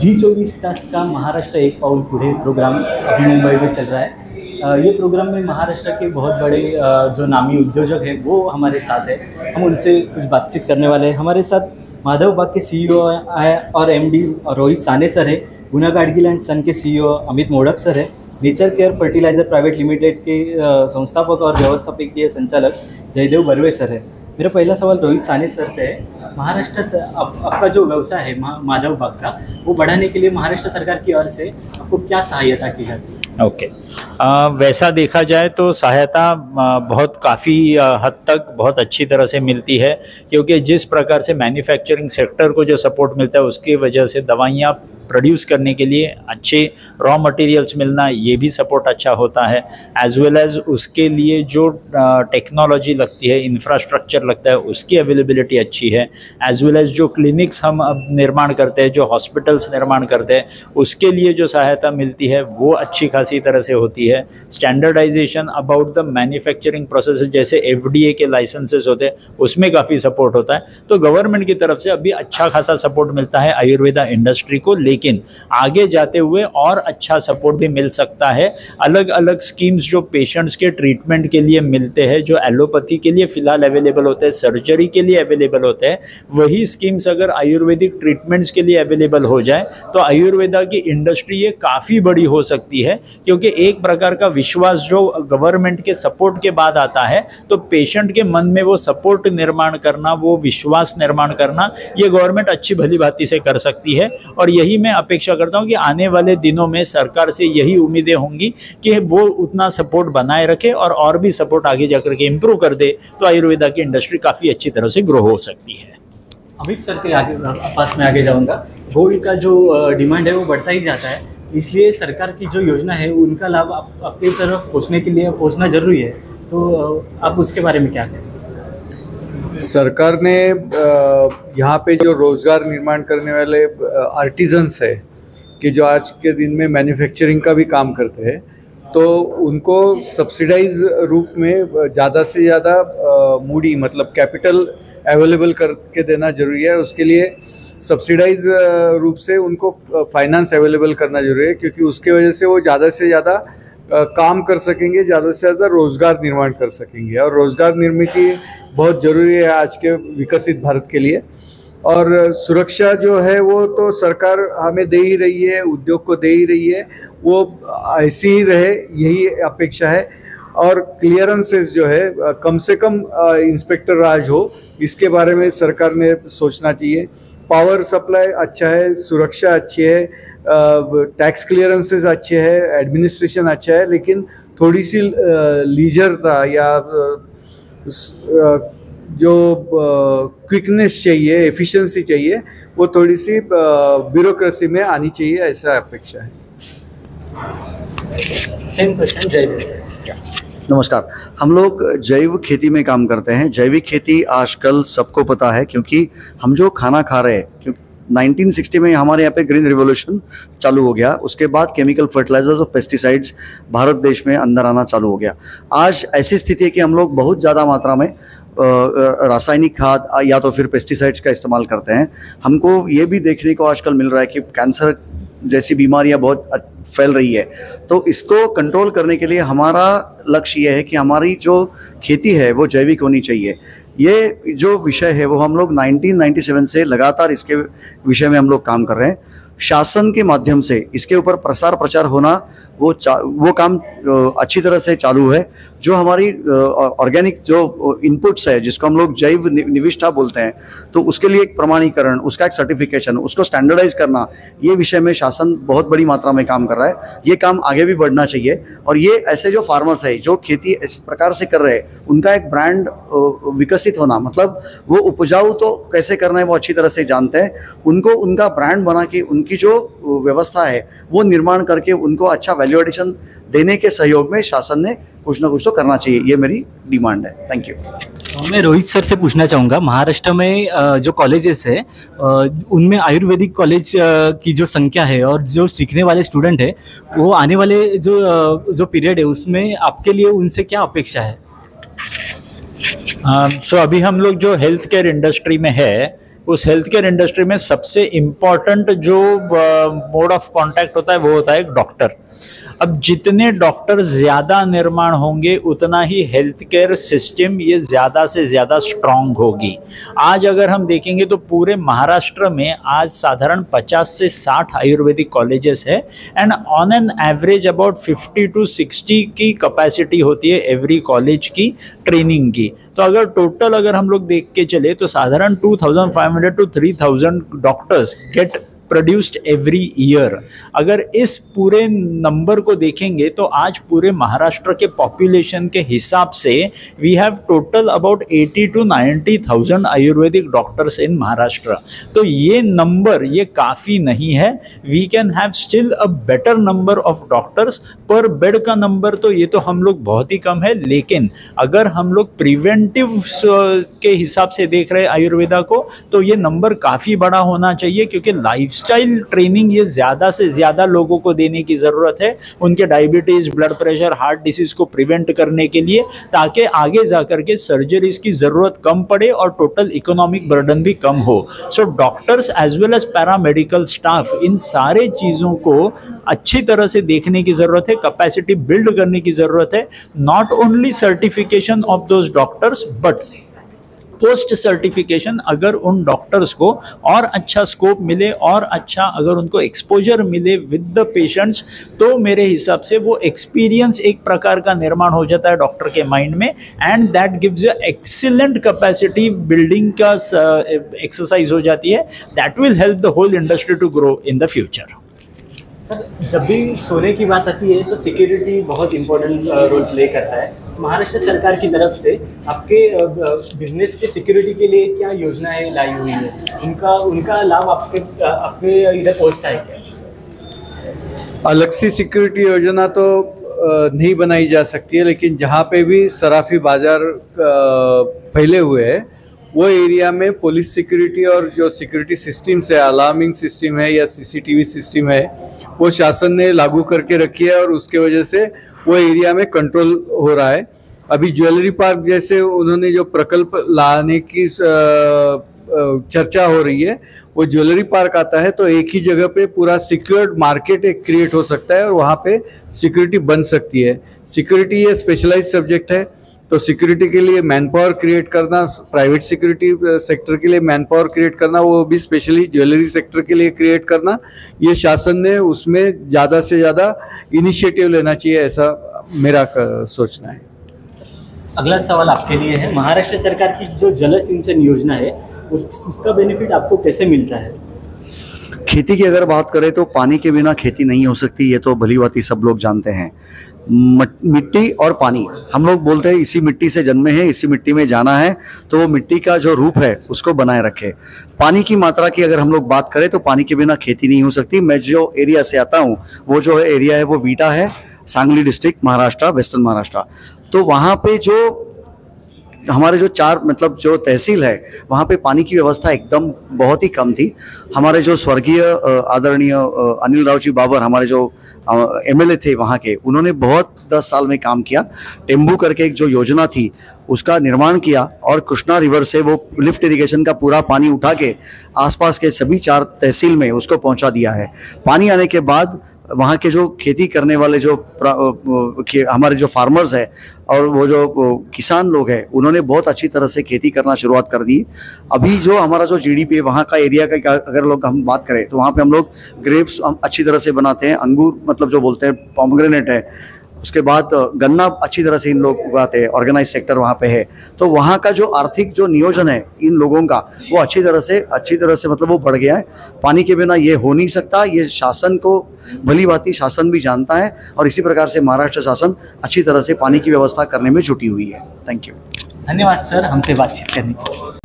जी 24 तास का महाराष्ट्र एक पाउल पुढे प्रोग्राम अभी मुंबई में चल रहा है। ये प्रोग्राम में महाराष्ट्र के बहुत बड़े जो नामी उद्योजक हैं वो हमारे साथ है, हम उनसे कुछ बातचीत करने वाले हैं। हमारे साथ माधव बाग के CEO और MD रोहित साने सर है, गुना गाडगी लैंड सन के CEO अमित मोडक सर है, nature care fertilizer private limited के संस्थापक और व्यवस्थापकीय संचालक जयदेव बर्वे सर है। मेरा पहला सवाल रोहित साने सर से है। महाराष्ट्र आपका जो व्यवसाय है माधव बाग का, वो बढ़ाने के लिए महाराष्ट्र सरकार की ओर से आपको क्या सहायता की जाती है? वैसा देखा जाए तो सहायता बहुत काफ़ी हद तक बहुत अच्छी तरह से मिलती है, क्योंकि जिस प्रकार से मैन्युफैक्चरिंग सेक्टर को जो सपोर्ट मिलता है उसकी वजह से दवाइयाँ प्रोड्यूस करने के लिए अच्छे रॉ मटेरियल्स मिलना, ये भी सपोर्ट अच्छा होता है। एज वेल एज उसके लिए जो टेक्नोलॉजी लगती है, इंफ्रास्ट्रक्चर लगता है, उसकी अवेलेबिलिटी अच्छी है। एज वेल एज जो क्लिनिक्स हम अब निर्माण करते हैं, जो हॉस्पिटल्स निर्माण करते हैं, उसके लिए जो सहायता मिलती है वो अच्छी खासी तरह से होती है। Standardization about the manufacturing process, जैसे FDA के लाइसेंसेस होते हैं, उसमें काफ़ी सपोर्ट होता है। तो गवर्नमेंट की तरफ से अभी अच्छा खासा सपोर्ट मिलता है आयुर्वेदा इंडस्ट्री को, लेकिन आगे जाते हुए और अच्छा सपोर्ट भी मिल सकता है। अलग अलग स्कीम्स जो पेशेंट्स के ट्रीटमेंट के लिए मिलते हैं, जो एलोपैथी के लिए फ़िलहाल अवेलेबल होते हैं, सर्जरी के लिए अवेलेबल होते हैं, वही स्कीम्स अगर आयुर्वेदिक ट्रीटमेंट्स के लिए अवेलेबल हो जाए तो आयुर्वेदा की इंडस्ट्री ये काफ़ी बड़ी हो सकती है। क्योंकि एक प्रकार का विश्वास जो गवर्नमेंट के सपोर्ट के बाद आता है, तो पेशेंट के मन में वो सपोर्ट निर्माण करना, वो विश्वास निर्माण करना, ये गवर्नमेंट अच्छी भली भांति से कर सकती है। और यही मैं अपेक्षा करता हूँ कि आने वाले दिनों में सरकार से यही उम्मीदें होंगी कि वो उतना सपोर्ट बनाए रखे और भी सपोर्ट आगे जाकर के इम्प्रूव कर दे, तो आयुर्वेदा की इंडस्ट्री काफ़ी अच्छी तरह से ग्रो हो सकती है। अमित सर के आगे पास में आगे जाऊँगा। गोल्ड का जो डिमांड है वो बढ़ता ही जाता है, इसलिए सरकार की जो योजना है उनका लाभ आपकी तरफ पहुँचने के लिए पहुँचना जरूरी है, तो आप उसके बारे में क्या कहें? सरकार ने यहाँ पे जो रोज़गार निर्माण करने वाले आर्टिजन्स है कि जो आज के दिन में मैन्युफैक्चरिंग का भी काम करते हैं, तो उनको सब्सिडाइज रूप में ज़्यादा से ज़्यादा मूड़ी मतलब कैपिटल अवेलेबल करके देना जरूरी है। उसके लिए सब्सिडाइज रूप से उनको फाइनेंस अवेलेबल करना जरूरी है, क्योंकि उसके वजह से वो ज़्यादा से ज़्यादा काम कर सकेंगे, ज़्यादा से ज़्यादा रोज़गार निर्माण कर सकेंगे। और रोज़गार निर्मिति बहुत ज़रूरी है आज के विकसित भारत के लिए। और सुरक्षा जो है वो तो सरकार हमें दे ही रही है, उद्योग को दे ही रही है, वो ऐसी ही रहे, यही अपेक्षा है। और क्लियरेंसेस जो है कम से कम इंस्पेक्टर राज हो, इसके बारे में सरकार ने सोचना चाहिए। पावर सप्लाई अच्छा है, सुरक्षा अच्छी है, टैक्स क्लियरेंसेस अच्छे हैं, एडमिनिस्ट्रेशन अच्छा है, लेकिन थोड़ी सी लीजरता या जो क्विकनेस चाहिए, एफिशिएंसी चाहिए, वो थोड़ी सी ब्यूरोक्रेसी में आनी चाहिए, ऐसा अपेक्षा है। Same question Jaydev sir. नमस्कार। हम लोग जैव खेती में काम करते हैं। जैविक खेती आजकल सबको पता है, क्योंकि हम जो खाना खा रहे हैं, क्योंकि 1960 में हमारे यहाँ पे ग्रीन रिवोल्यूशन चालू हो गया, उसके बाद केमिकल फर्टिलाइजर्स और पेस्टिसाइड्स भारत देश में अंदर आना चालू हो गया। आज ऐसी स्थिति है कि हम लोग बहुत ज़्यादा मात्रा में रासायनिक खाद या तो फिर पेस्टिसाइड्स का इस्तेमाल करते हैं। हमको ये भी देखने को आजकल मिल रहा है कि कैंसर जैसी बीमारियां बहुत फैल रही है, तो इसको कंट्रोल करने के लिए हमारा लक्ष्य ये है कि हमारी जो खेती है वो जैविक होनी चाहिए। ये जो विषय है वो हम लोग 1997 से लगातार इसके विषय में हम लोग काम कर रहे हैं। शासन के माध्यम से इसके ऊपर प्रसार प्रचार होना, वो काम अच्छी तरह से चालू है। जो हमारी ऑर्गेनिक जो इनपुट्स है, जिसको हम लोग जैव निविष्ठा बोलते हैं, तो उसके लिए एक प्रमाणीकरण, उसका एक सर्टिफिकेशन, उसको स्टैंडर्डाइज करना, ये विषय में शासन बहुत बड़ी मात्रा में काम कर रहा है। ये काम आगे भी बढ़ना चाहिए। और ये ऐसे जो फार्मर्स है जो खेती इस प्रकार से कर रहे हैं, उनका एक ब्रांड विकसित होना, मतलब वो उपजाऊ तो कैसे करना है वो अच्छी तरह से जानते हैं, उनको उनका ब्रांड बना के की जो व्यवस्था है वो निर्माण करके उनको अच्छा वैल्यू एडिशन देने के सहयोग में शासन ने कुछ ना कुछ तो करना चाहिए, ये मेरी डिमांड है। Thank you. मैं रोहित सर से पूछना चाहूँगा, महाराष्ट्र में जो कॉलेजेस है उनमें आयुर्वेदिक कॉलेज की जो संख्या है और जो सीखने वाले स्टूडेंट है, वो आने वाले जो पीरियड है उसमें आपके लिए उनसे क्या अपेक्षा है? अभी हम लोग जो हेल्थ केयर इंडस्ट्री में है उस हेल्थ केयर इंडस्ट्री में सबसे इम्पॉर्टेंट जो मोड ऑफ कांटेक्ट होता है वो होता है एक डॉक्टर। अब जितने डॉक्टर ज़्यादा निर्माण होंगे उतना ही हेल्थ केयर सिस्टम ये ज़्यादा से ज़्यादा स्ट्रांग होगी। आज अगर हम देखेंगे तो पूरे महाराष्ट्र में आज साधारण 50 से 60 आयुर्वेदिक कॉलेजेस है and on an average about 50 to 60 की कैपेसिटी होती है एवरी कॉलेज की ट्रेनिंग की। तो अगर टोटल अगर हम लोग देख के चले तो साधारण 2500 to 3000 doctors get produced every year. अगर इस पूरे नंबर को देखेंगे तो आज पूरे महाराष्ट्र के पॉपुलेशन के हिसाब से we have total about 80 to 90,000 ayurvedic doctors in Maharashtra. तो ये नंबर ये काफ़ी नहीं है, we can have still a better number of doctors पर बेड का नंबर। तो ये तो हम लोग बहुत ही कम है, लेकिन अगर हम लोग प्रिवेंटिव के हिसाब से देख रहे आयुर्वेदा को तो ये नंबर काफ़ी बड़ा होना चाहिए, क्योंकि लाइफ स्टाइल ट्रेनिंग ये ज़्यादा से ज़्यादा लोगों को देने की ज़रूरत है, उनके diabetes, blood pressure, heart disease को प्रिवेंट करने के लिए, ताकि आगे जा करके सर्जरीज़ की ज़रूरत कम पड़े और टोटल इकोनॉमिक बर्डन भी कम हो। So doctors as well as paramedical staff इन सारे चीज़ों को अच्छी तरह से देखने की ज़रूरत है, कैपेसिटी बिल्ड करने की ज़रूरत है। Not only certification of those doctors but post certification, अगर उन डॉक्टर्स को और अच्छा स्कोप मिले और अच्छा अगर उनको एक्सपोजर मिले विद द पेशेंट्स, तो मेरे हिसाब से वो एक्सपीरियंस एक प्रकार का निर्माण हो जाता है डॉक्टर के माइंड में and that gives a excellent capacity building का एक्सरसाइज हो जाती है। That will help the whole industry to grow in the future. Sir, जब भी सोने की बात आती है तो सिक्योरिटी बहुत इम्पोर्टेंट रोल प्ले करता है। महाराष्ट्र सरकार की तरफ से आपके बिजनेस के सिक्योरिटी के लिए क्या योजनाएं लाई हुई है, उनका लाभ आपके इधर पहुंचता है क्या? अलग सी सिक्योरिटी योजना तो नहीं बनाई जा सकती है, लेकिन जहां पे भी सराफी बाजार फैले हुए है वो एरिया में पुलिस सिक्योरिटी और जो सिक्योरिटी सिस्टम्स है, अलार्मिंग सिस्टम है या सीसीटीवी सिस्टम है, वो शासन ने लागू करके रखी है और उसके वजह से वो एरिया में कंट्रोल हो रहा है। अभी ज्वेलरी पार्क जैसे उन्होंने जो प्रकल्प लाने की चर्चा हो रही है, वो ज्वेलरी पार्क आता है तो एक ही जगह पे पूरा सिक्योर्ड मार्केट एक क्रिएट हो सकता है और वहाँ पे सिक्योरिटी बन सकती है। सिक्योरिटी ये स्पेशलाइज्ड सब्जेक्ट है, तो सिक्योरिटी के लिए मैन पावर क्रिएट करना, प्राइवेट सिक्योरिटी सेक्टर के लिए मैन पावर क्रिएट करना, वो भी स्पेशली ज्वेलरी सेक्टर के लिए क्रिएट करना, ये शासन ने उसमें ज़्यादा से ज़्यादा इनिशिएटिव लेना चाहिए, ऐसा मेरा सोचना है। अगला सवाल आपके लिए है, महाराष्ट्र सरकार की जो जल सिंचन योजना है उसका बेनिफिट आपको कैसे मिलता है? खेती की अगर बात करें तो पानी के बिना खेती नहीं हो सकती, ये तो भलीभांति सब लोग जानते हैं। मिट्टी और पानी, हम लोग बोलते हैं इसी मिट्टी से जन्मे हैं, इसी मिट्टी में जाना है, तो वो मिट्टी का जो रूप है उसको बनाए रखे। पानी की मात्रा की अगर हम लोग बात करें तो पानी के बिना खेती नहीं हो सकती। मैं जो एरिया से आता हूँ वो जो एरिया है वो वीटा है, सांगली डिस्ट्रिक्ट, महाराष्ट्र, वेस्टर्न महाराष्ट्र। तो वहाँ पे जो हमारे जो चार मतलब जो तहसील है वहाँ पे पानी की व्यवस्था एकदम बहुत ही कम थी। हमारे जो स्वर्गीय आदरणीय अनिल राव जी बाबर हमारे जो एमएलए थे वहाँ के, उन्होंने बहुत 10 साल में काम किया। टेम्बू करके एक जो योजना थी उसका निर्माण किया और कृष्णा रिवर से वो लिफ्ट इरिगेशन का पूरा पानी उठा के आसपास के सभी 4 तहसील में उसको पहुँचा दिया है। पानी आने के बाद वहाँ के जो खेती करने वाले जो हमारे जो फार्मर्स है और वो जो किसान लोग हैं उन्होंने बहुत अच्छी तरह से खेती करना शुरुआत कर दी। अभी जो हमारा जो GDP वहाँ का एरिया का अगर लोग हम बात करें तो वहाँ पे हम लोग ग्रेप्स हम अच्छी तरह से बनाते हैं, अंगूर मतलब जो बोलते हैं पॉमग्रेनेट है, उसके बाद गन्ना अच्छी तरह से इन लोग उगाते हैं, ऑर्गेनाइज सेक्टर वहाँ पे है। तो वहाँ का जो आर्थिक जो नियोजन है इन लोगों का वो अच्छी तरह से मतलब वो बढ़ गया है। पानी के बिना ये हो नहीं सकता, ये शासन को भलीभांति शासन भी जानता है और इसी प्रकार से महाराष्ट्र शासन अच्छी तरह से पानी की व्यवस्था करने में जुटी हुई है। थैंक यू, धन्यवाद सर हमसे बातचीत करने के लिए।